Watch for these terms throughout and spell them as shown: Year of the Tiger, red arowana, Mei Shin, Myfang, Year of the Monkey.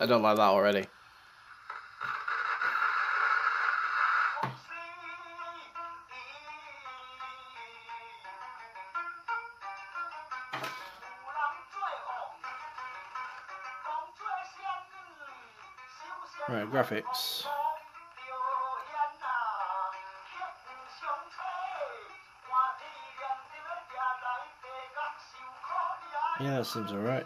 I don't like that already. Right, graphics. Yeah, that seems alright.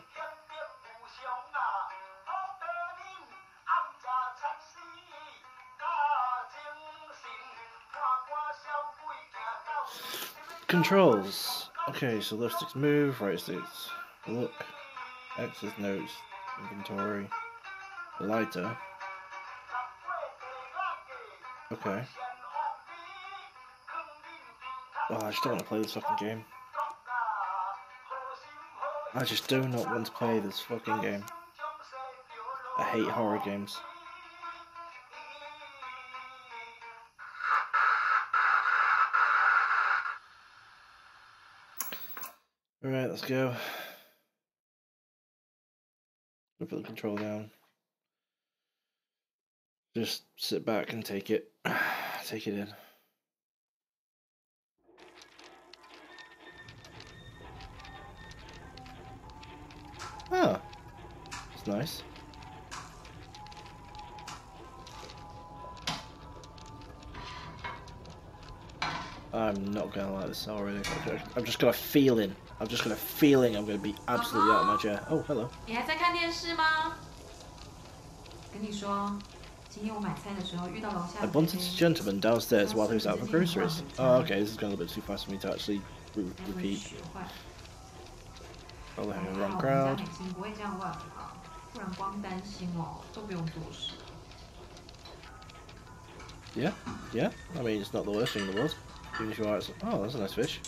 Controls. Okay, so left sticks move, right sticks look, access notes, inventory, lighter. Okay. Oh, I just don't want to play this fucking game. I just do not want to play this fucking game. I hate horror games. Alright, let's go. Put the control down. Just sit back and take it. Take it in. Oh. That's nice. I'm not gonna like this already. I'm just got a feeling. I've just got a feeling I'm gonna be absolutely out of my chair. Oh, hello. I bunted a gentleman downstairs while he was out for groceries. Oh, okay, this is going a little bit too fast for me to actually repeat. Oh, they're in the wrong crowd. Yeah, yeah. I mean, it's not the worst thing in the world. Even if you are, it's like, oh, that's a nice fish.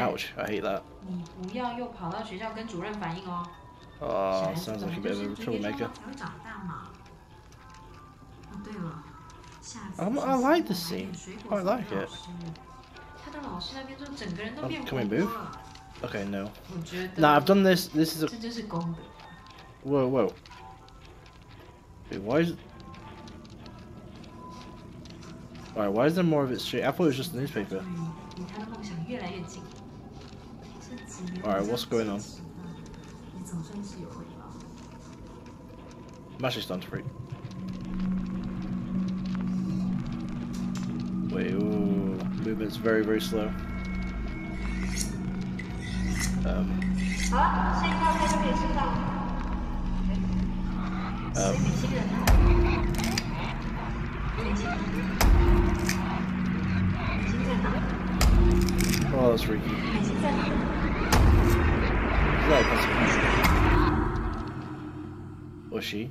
Ouch, I hate that. Oh, sounds like a bit of a troublemaker. I like this scene. I like it. Oh, can we move? Okay, no. Nah, I've done this. This is a... Whoa, whoa. Wait, why is... Alright, why is there more of its shit? I thought it was just a newspaper. Alright, what's going on? I'm actually starting to freak. Wait, ooh. Movement's very, very slow. Oh, that's freaky. Or she.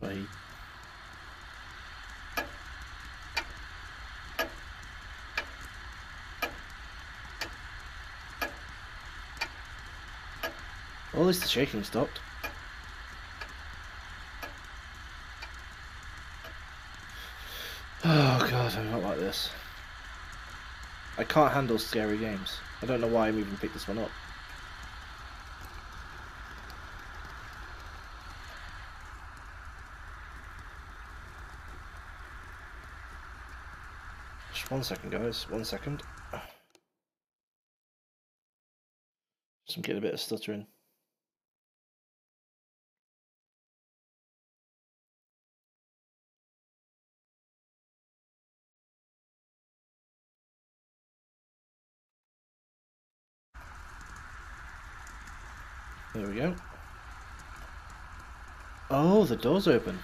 Or he. Well, at least the shaking stopped. Oh god, I'm not like this. I can't handle scary games. I don't know why I'm even picked this one up. Just 1 second, guys. 1 second. Just getting a bit of stuttering. There we go. Oh, the door's open.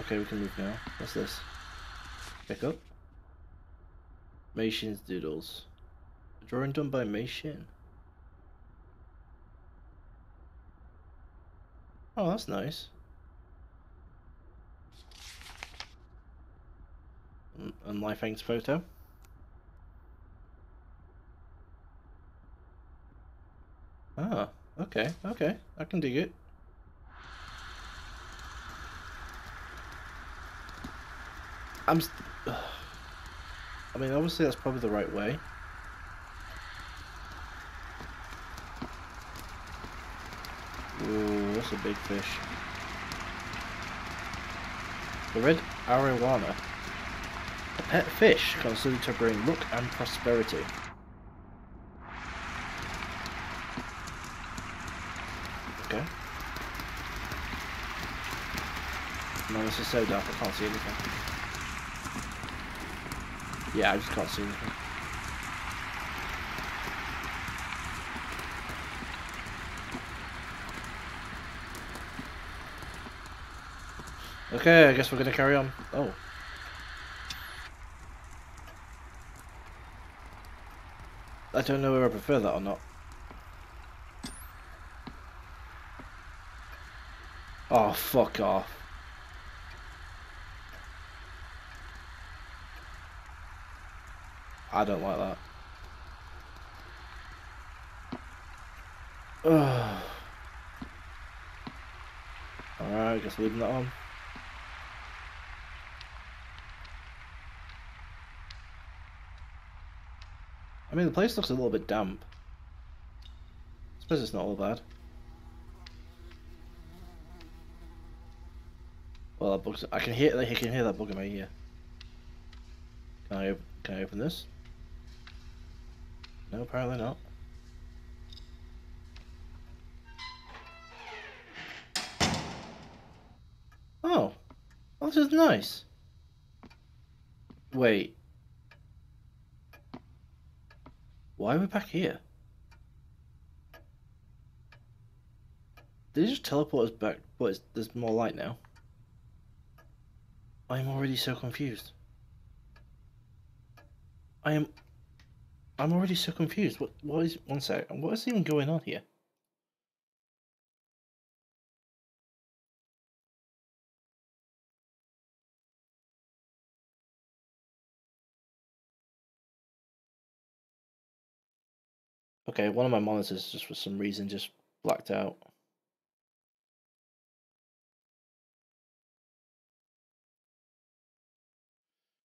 Okay, we can move now. What's this? Pick up. Mei Shin's doodles. A drawing done by Mei Shin. Oh, that's nice. on Myfang's photo. Ah, okay, I can dig it. I mean, obviously that's probably the right way. Ooh, that's a big fish. The red arowana, a pet fish considered to bring luck and prosperity. Okay. No, this is so dark, I can't see anything. Yeah, I just can't see anything. Okay, I guess we're gonna carry on. Oh. I don't know whether I prefer that or not. Oh, fuck off. I don't like that. Ugh. Alright, just leaving that on. I mean, the place looks a little bit damp. I suppose it's not all bad. Well, that bug's... I can hear that bug in my ear. Can I open this? No, apparently not. Oh, well, this is nice. Wait, why are we back here? Did you just teleport us back? But there's more light now. I'm already so confused. I'm already so confused. What is... One sec. What is even going on here? Okay, one of my monitors just for some reason just blacked out.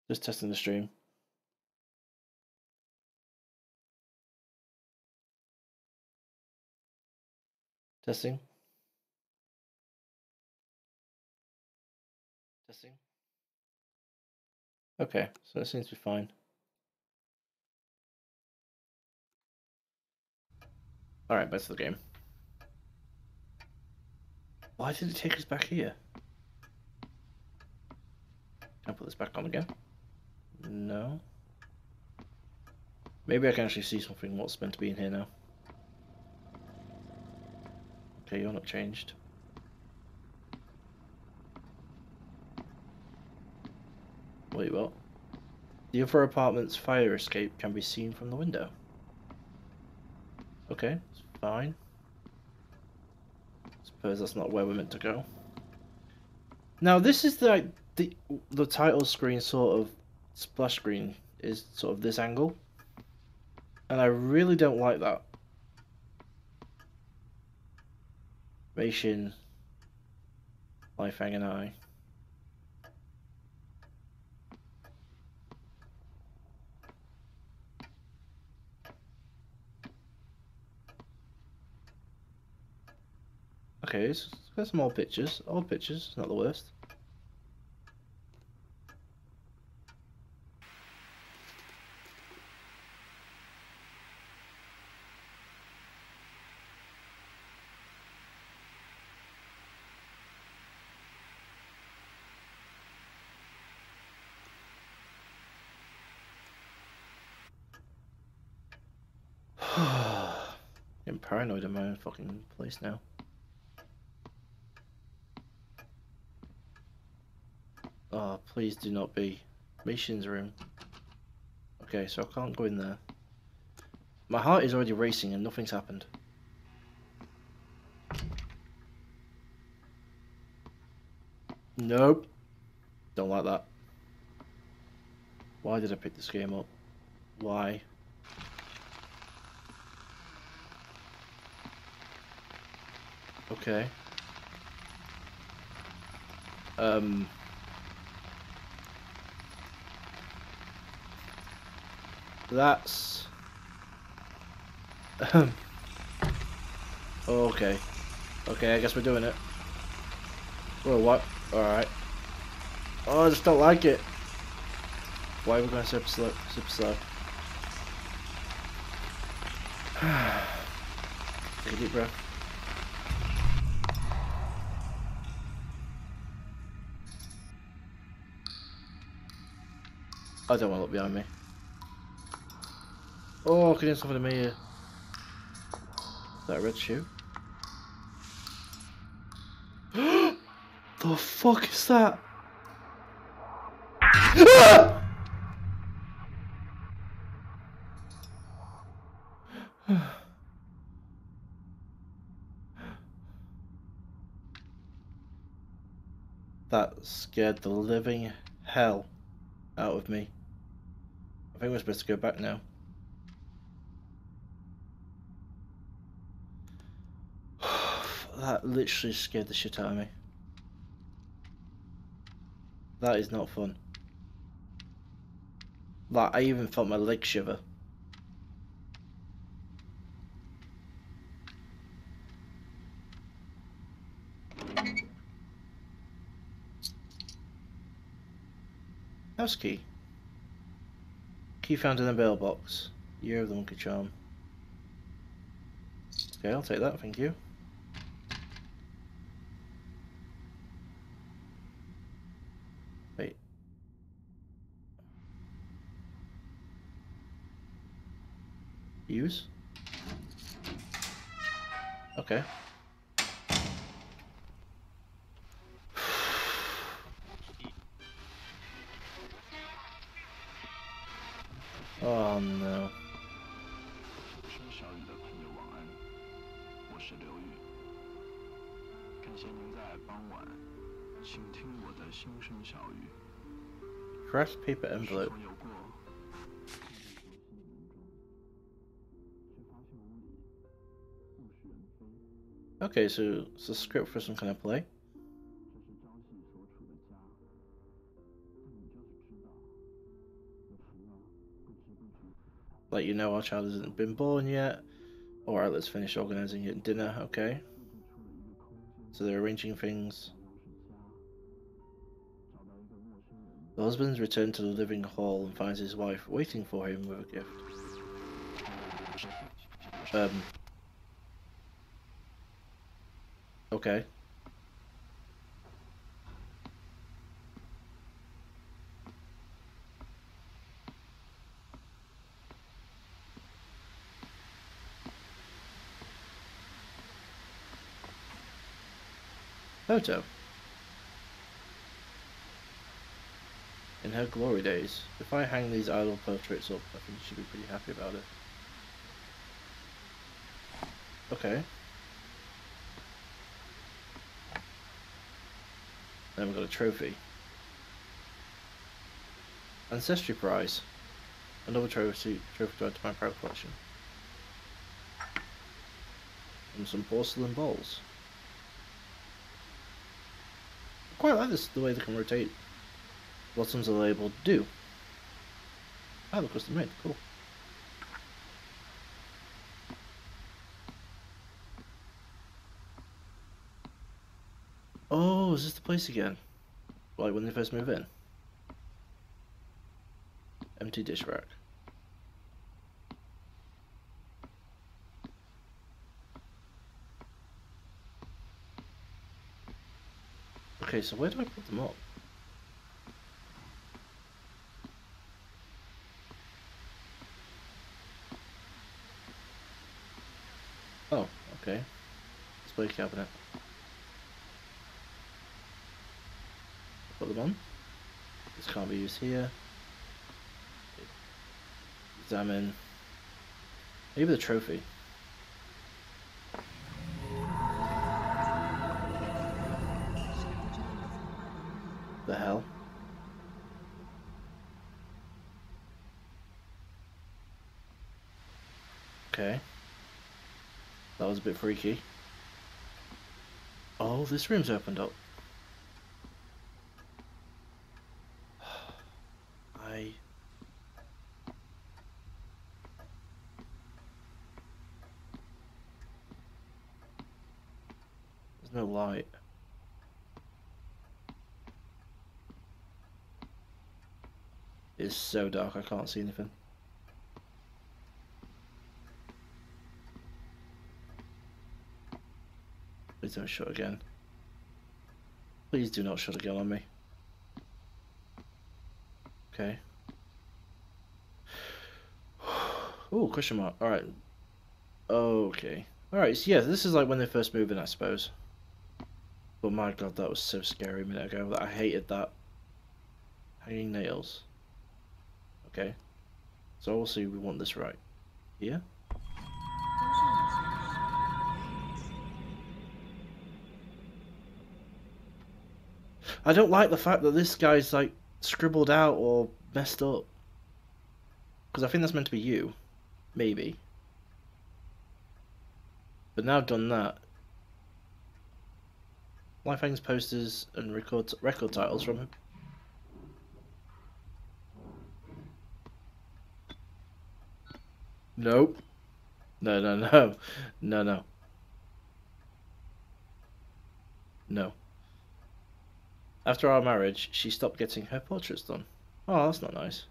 Just testing the stream. Testing. Okay, so that seems to be fine. Alright, back to the game. Why did it take us back here? Can I put this back on again? No. Maybe I can actually see something what's meant to be in here now. Okay, you're not changed. Wait, what? The upper apartment's fire escape can be seen from the window. Okay, it's fine. Suppose that's not where we're meant to go. Now, this is the title screen sort of splash screen is sort of this angle, and I really don't like that. Mei Shin, Myfang and I. Okay, so let's get some old pictures. Old pictures is not the worst. I'm paranoid in my own fucking place now. Oh, please do not be. Mei Shin's room. Okay, so I can't go in there. My heart is already racing and nothing's happened. Nope. Don't like that. Why did I pick this game up? Why? Okay. That's... okay. Okay, I guess we're doing it. Well, what? Alright. Oh, I just don't like it. Why are we going to super slow? Take a deep breath. I don't want to look behind me. Oh, I can hear something in my ear. Is that a red shoe? The fuck is that? That scared the living hell out of me. I think we're supposed to go back now. That literally scared the shit out of me. That is not fun. Like, I even felt my leg shiver. House key. Key found in a bell box. Year of the Monkey charm. Okay, I'll take that, thank you. Use. Okay. Oh no. Craft paper envelope. Okay, so it's a script for some kind of play. Like, you know, our child hasn't been born yet. Alright, let's finish organizing your dinner, okay. So they're arranging things. The husband's returned to the living hall and finds his wife waiting for him with a gift. Okay. Photo. In her glory days. If I hang these idol portraits up, I think she'd be pretty happy about it. Okay. Then we got a trophy. Ancestry prize. Another trophy to add to my proud collection. And some porcelain bowls. I quite like this, the way they can rotate. Blossoms are labelled do. Ah, look, custom made, cool. Oh, is this the place again? Like when they first move in? Empty dish rack. Okay, so where do I put them up? Oh, okay. Display cabinet. Put them on. This can't be used here. Examine. Maybe the trophy. The hell? Okay. That was a bit freaky. Oh, this room's opened up. There's no light. It's so dark I can't see anything. Please don't shut again. Please do not shut again on me. Okay. Oh, question mark. Alright. Okay. Alright, so yeah, this is like when they first moved in, I suppose. But my god, that was so scary a minute ago. I hated that. Hanging nails. Okay. So obviously we want this right. Here? I don't like the fact that this guy's like scribbled out or messed up. Because I think that's meant to be you. Maybe. But now I've done that. Myfang's posters and record titles from him. Nope. No. No. No. After our marriage, she stopped getting her portraits done. Oh, that's not nice.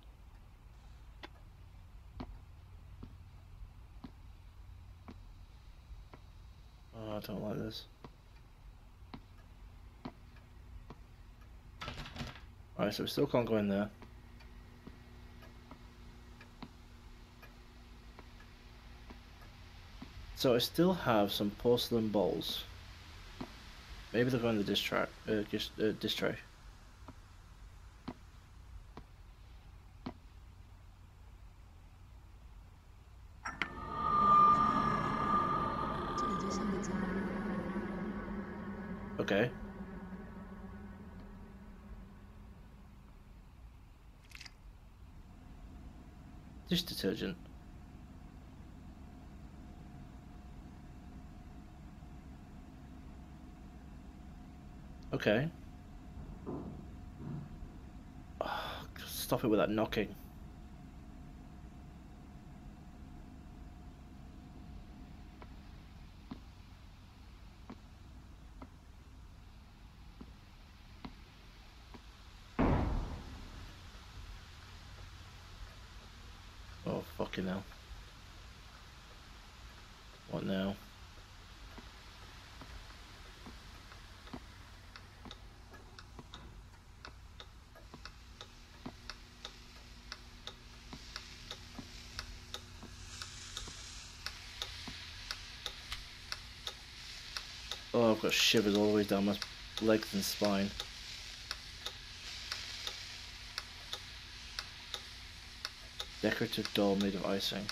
Oh, I don't like this. Alright, so we still can't go in there. So I still have some porcelain bowls. Maybe they'll go in the dish tray. Okay. Dish detergent. Okay. Oh, stop it with that knocking. Oh, fucking hell. What now? Oh, I've got shivers all the way down my legs and spine. Decorative doll made of icing.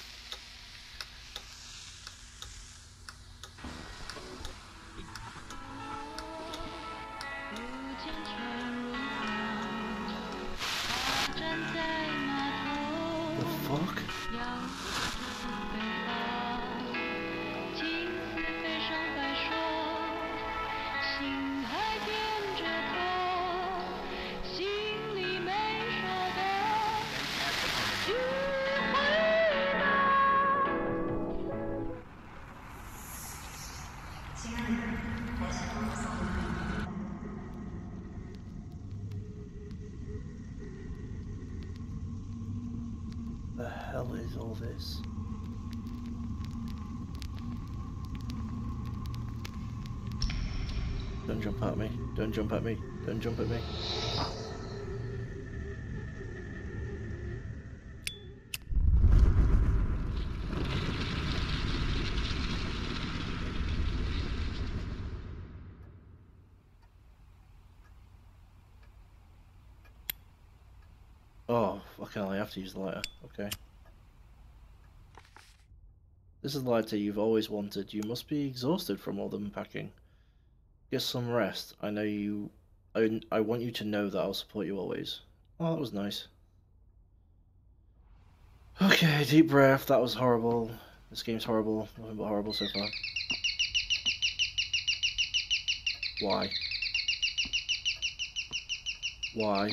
The hell is all this? Don't jump at me. Don't jump at me. Don't jump at me. Oh, fucking hell, I have to use the lighter. Okay. This is the lighter you've always wanted. You must be exhausted from all the unpacking. Get some rest. I know you... I want you to know that I'll support you always. Oh, that was nice. Okay, deep breath. That was horrible. This game's horrible. Nothing but horrible so far. Why? Why?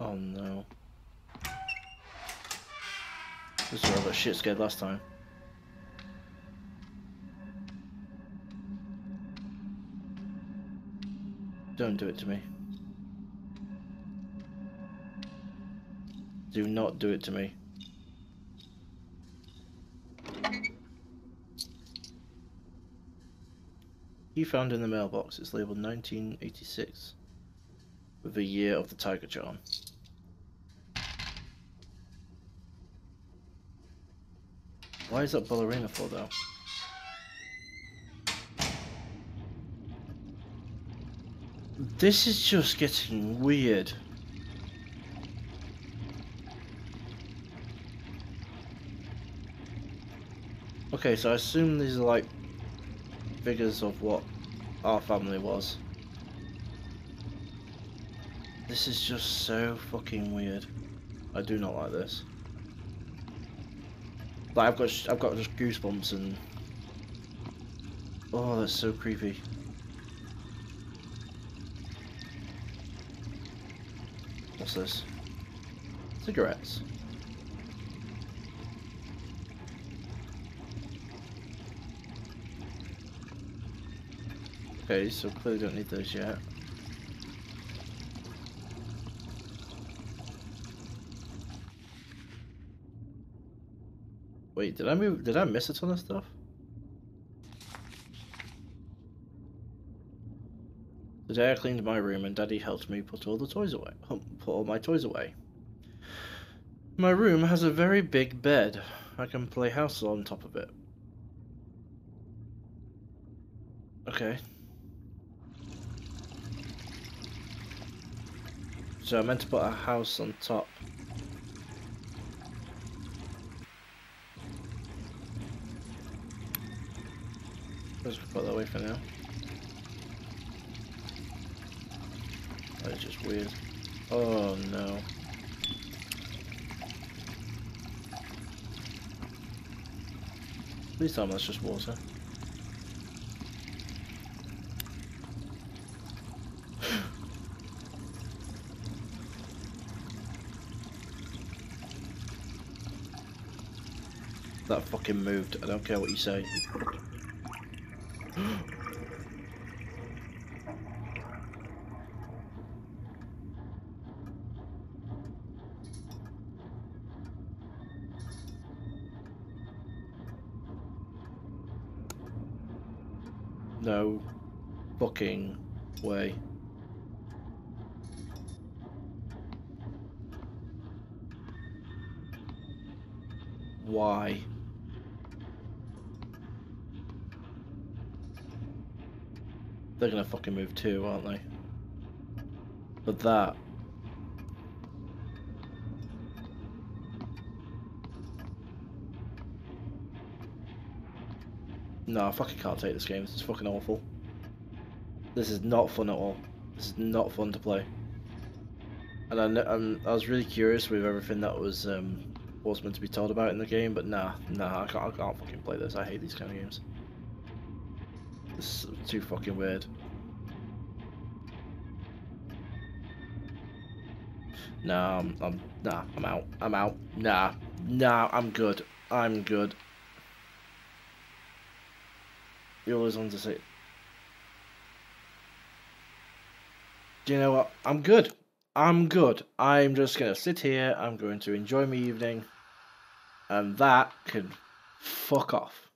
Oh no. This is where I got shit scared last time. Don't do it to me. Do not do it to me. Key found in the mailbox. It's labeled 1986 with the Year of the Tiger charm. Why is that ballerina for though? This is just getting weird. Okay, so I assume these are like figures of what our family was. This is just so fucking weird. I do not like this. Like I've got just goosebumps and oh, that's so creepy. What's this? Cigarettes. Okay, so clearly don't need those yet. Wait, did I move? Did I miss a ton of stuff? Today I cleaned my room and Daddy helped me put all the toys away. Put all my toys away. My room has a very big bed. I can play house on top of it. Okay. So I meant to put a house on top. Let's put that away for now. That is just weird. Oh no. Please tell me that's just water. That fucking moved. I don't care what you say. No fucking way. Why? They're gonna fucking move too, aren't they? But that. No, I fucking can't take this game. This is fucking awful. This is not fun at all. This is not fun to play. And I was really curious with everything that was meant to be told about in the game, but nah, I can't fucking play this. I hate these kind of games. This is too fucking weird. Nah, I'm out. I'm out. Nah, I'm good. I'm good. You always want to say. Do you know what? I'm good. I'm good. I'm just gonna sit here. I'm going to enjoy my evening, and that can fuck off.